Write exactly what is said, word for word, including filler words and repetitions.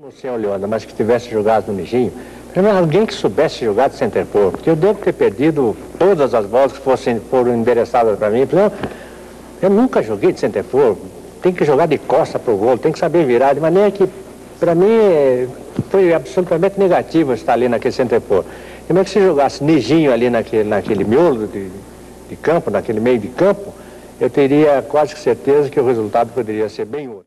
Não sei, Leônidas, mas que tivesse jogado no Niginho, primeiro alguém que soubesse jogar de center pole, porque eu devo ter perdido todas as bolas que fossem, foram endereçadas para mim. Primeiro, eu nunca joguei de center pole, tem que jogar de costa para o gol, tem que saber virar, de maneira que, para mim, foi absolutamente negativo estar ali naquele center pole. Como é que se jogasse Niginho ali naquele, naquele miolo de, de campo, naquele meio de campo, eu teria quase certeza que o resultado poderia ser bem outro.